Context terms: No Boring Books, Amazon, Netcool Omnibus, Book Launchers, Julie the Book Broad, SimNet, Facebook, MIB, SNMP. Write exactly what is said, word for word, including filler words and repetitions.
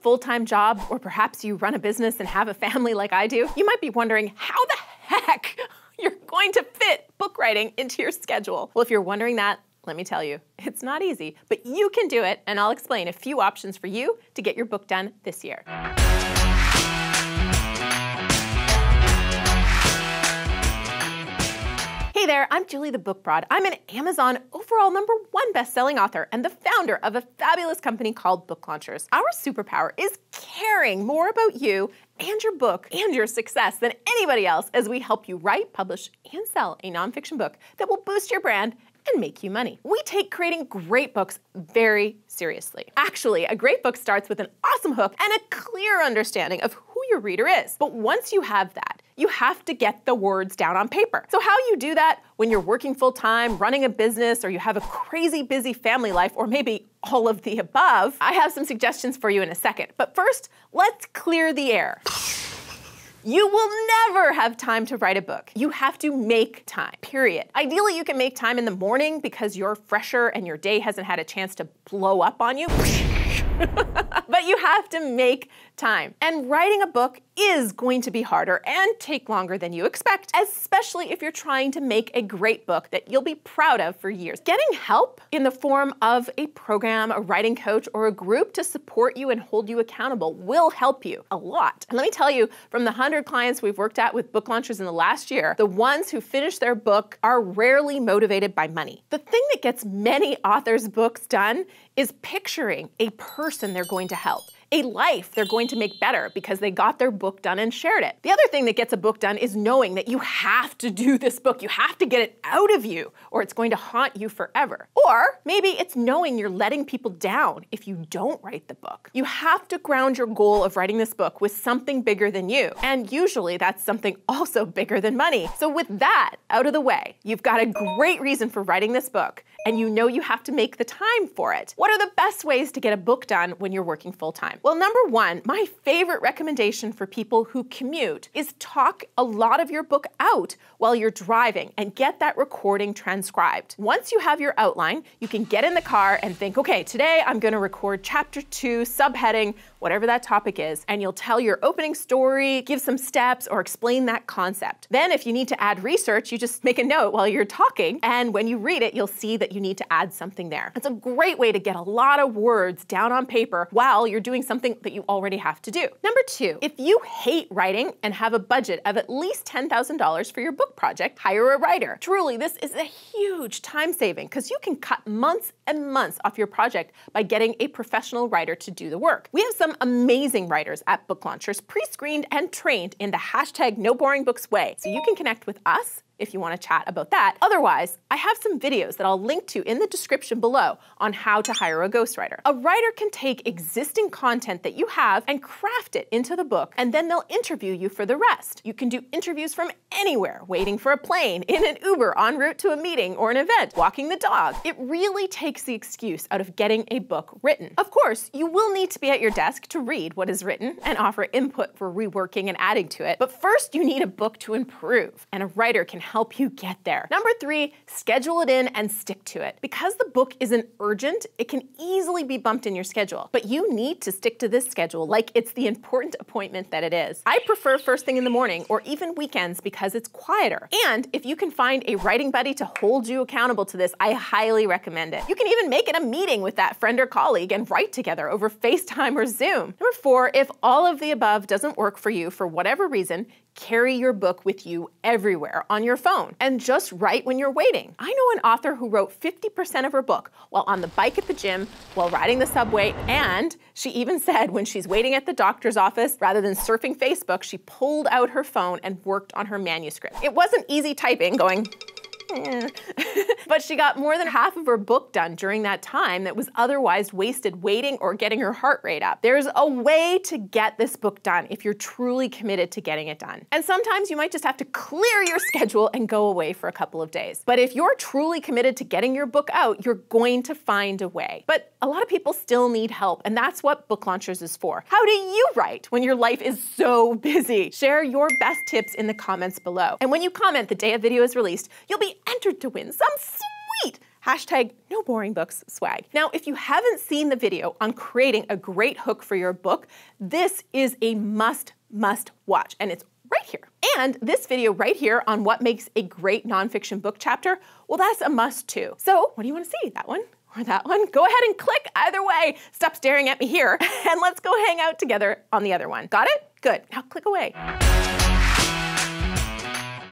full-time job, or perhaps you run a business and have a family like I do, you might be wondering how the heck you're going to fit book writing into your schedule. Well, if you're wondering that, let me tell you, it's not easy, but you can do it, and I'll explain a few options for you to get your book done this year. Hey there, I'm Julie the Book Broad. I'm an Amazon overall number one best-selling author and the founder of a fabulous company called Book Launchers. Our superpower is caring more about you and your book and your success than anybody else as we help you write, publish, and sell a nonfiction book that will boost your brand and make you money. We take creating great books very seriously. Actually, a great book starts with an awesome hook and a clear understanding of who your reader is. But once you have that, you have to get the words down on paper. So how you do that when you're working full-time, running a business, or you have a crazy busy family life, or maybe all of the above, I have some suggestions for you in a second. But first, let's clear the air. You will never have time to write a book. You have to make time, period. Ideally, you can make time in the morning because you're fresher and your day hasn't had a chance to blow up on you. But you have to make time. And writing a book is going to be harder and take longer than you expect, especially if you're trying to make a great book that you'll be proud of for years. Getting help in the form of a program, a writing coach, or a group to support you and hold you accountable will help you a lot. And let me tell you, from the one hundred clients we've worked at with Book Launchers in the last year, the ones who finish their book are rarely motivated by money. The thing that gets many authors' books done is picturing a person they're going to help, a life they're going to make better because they got their book done and shared it. The other thing that gets a book done is knowing that you have to do this book, you have to get it out of you, or it's going to haunt you forever. Or maybe it's knowing you're letting people down if you don't write the book. You have to ground your goal of writing this book with something bigger than you, and usually that's something also bigger than money. So with that out of the way, you've got a great reason for writing this book, and you know you have to make the time for it. What are the best ways to get a book done when you're working full time? Well, number one, my favorite recommendation for people who commute is talk a lot of your book out while you're driving and get that recording transcribed. Once you have your outline, you can get in the car and think, okay, today I'm gonna record chapter two, subheading, whatever that topic is, and you'll tell your opening story, give some steps, or explain that concept. Then if you need to add research, you just make a note while you're talking, and when you read it, you'll see that you need to add something there. It's a great way to get a lot of words down on paper while you're doing something that you already have to do. Number two, if you hate writing and have a budget of at least ten thousand dollars for your book project, hire a writer. Truly, this is a huge time saving because you can cut months and months off your project by getting a professional writer to do the work. We have some amazing writers at Book Launchers, pre-screened and trained in the hashtag No Boring Books way, so you can connect with us if you want to chat about that. Otherwise, I have some videos that I'll link to in the description below on how to hire a ghostwriter. A writer can take existing content that you have and craft it into the book, and then they'll interview you for the rest. You can do interviews from anywhere, waiting for a plane, in an Uber, en route to a meeting or an event, walking the dog. It really takes the excuse out of getting a book written. Of course, you will need to be at your desk to read what is written and offer input for reworking and adding to it, but first you need a book to improve, and a writer can help help you get there. Number three, schedule it in and stick to it. Because the book isn't urgent, it can easily be bumped in your schedule, but you need to stick to this schedule like it's the important appointment that it is. I prefer first thing in the morning or even weekends because it's quieter. And if you can find a writing buddy to hold you accountable to this, I highly recommend it. You can even make it a meeting with that friend or colleague and write together over FaceTime or Zoom. Number four, if all of the above doesn't work for you for whatever reason, carry your book with you everywhere on your phone and just write when you're waiting. I know an author who wrote fifty percent of her book while on the bike at the gym, while riding the subway, and she even said when she's waiting at the doctor's office, rather than surfing Facebook, she pulled out her phone and worked on her manuscript. It wasn't easy typing, going, but she got more than half of her book done during that time that was otherwise wasted waiting or getting her heart rate up. There's a way to get this book done if you're truly committed to getting it done. And sometimes you might just have to clear your schedule and go away for a couple of days. But if you're truly committed to getting your book out, you're going to find a way. But a lot of people still need help, and that's what Book Launchers is for. How do you write when your life is so busy? Share your best tips in the comments below. And when you comment the day a video is released, you'll be entered to win some sweet hashtag No Boring Books swag. Now, if you haven't seen the video on creating a great hook for your book, this is a must, must watch, and it's right here. And this video right here on what makes a great nonfiction book chapter, well, that's a must too. So what do you want to see? That one or that one? Go ahead and click either way. Stop staring at me here and let's go hang out together on the other one. Got it? Good. Now click away.